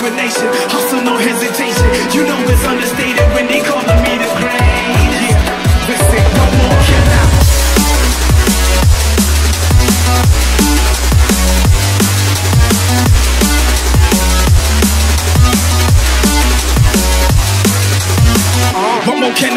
determination, hustle, no hesitation. You know it's understated when they call me the great. Yeah, listen, no more can I. One more can I.